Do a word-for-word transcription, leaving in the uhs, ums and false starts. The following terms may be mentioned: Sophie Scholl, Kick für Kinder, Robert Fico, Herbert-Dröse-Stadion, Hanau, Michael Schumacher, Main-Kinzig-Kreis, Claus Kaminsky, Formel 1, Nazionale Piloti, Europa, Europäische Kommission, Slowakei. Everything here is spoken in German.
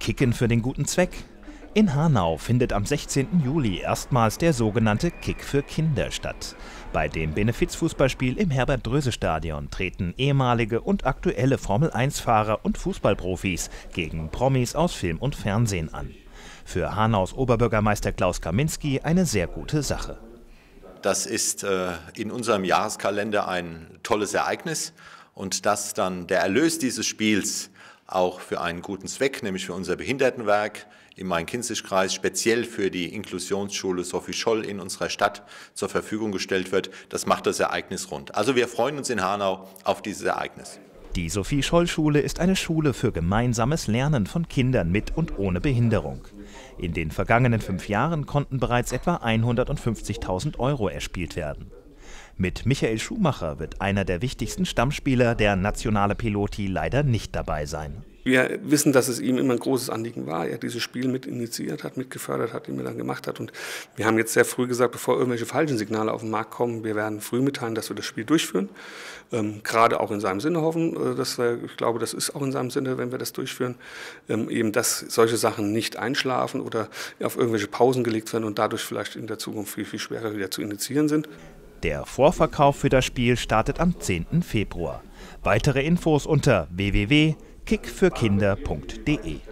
Kicken für den guten Zweck? In Hanau findet am sechzehnten Juli erstmals der sogenannte Kick für Kinder statt. Bei dem Benefizfußballspiel im Herbert-Dröse-Stadion treten ehemalige und aktuelle Formel eins Fahrer und Fußballprofis gegen Promis aus Film und Fernsehen an. Für Hanaus Oberbürgermeister Claus Kaminsky eine sehr gute Sache. Das ist äh, in unserem Jahreskalender ein tolles Ereignis und dass dann der Erlös dieses Spiels auch für einen guten Zweck, nämlich für unser Behindertenwerk im Main-Kinzig-Kreis, speziell für die Inklusionsschule Sophie Scholl in unserer Stadt zur Verfügung gestellt wird, das macht das Ereignis rund. Also wir freuen uns in Hanau auf dieses Ereignis. Die Sophie-Scholl-Schule ist eine Schule für gemeinsames Lernen von Kindern mit und ohne Behinderung. In den vergangenen fünf Jahren konnten bereits etwa hundertfünfzigtausend Euro erspielt werden. Mit Michael Schumacher wird einer der wichtigsten Stammspieler der Nazionale Piloti leider nicht dabei sein. Wir wissen, dass es ihm immer ein großes Anliegen war. Er dieses Spiel mit initiiert hat, mit gefördert hat, immer dann gemacht hat. Und wir haben jetzt sehr früh gesagt, bevor irgendwelche falschen Signale auf den Markt kommen, wir werden früh mitteilen, dass wir das Spiel durchführen. Ähm, gerade auch in seinem Sinne hoffen, dass wir, ich glaube, das ist auch in seinem Sinne, wenn wir das durchführen, ähm, eben, dass solche Sachen nicht einschlafen oder auf irgendwelche Pausen gelegt werden und dadurch vielleicht in der Zukunft viel, viel schwerer wieder zu initiieren sind. Der Vorverkauf für das Spiel startet am zehnten Februar. Weitere Infos unter w w w punkt kick für kinder punkt de.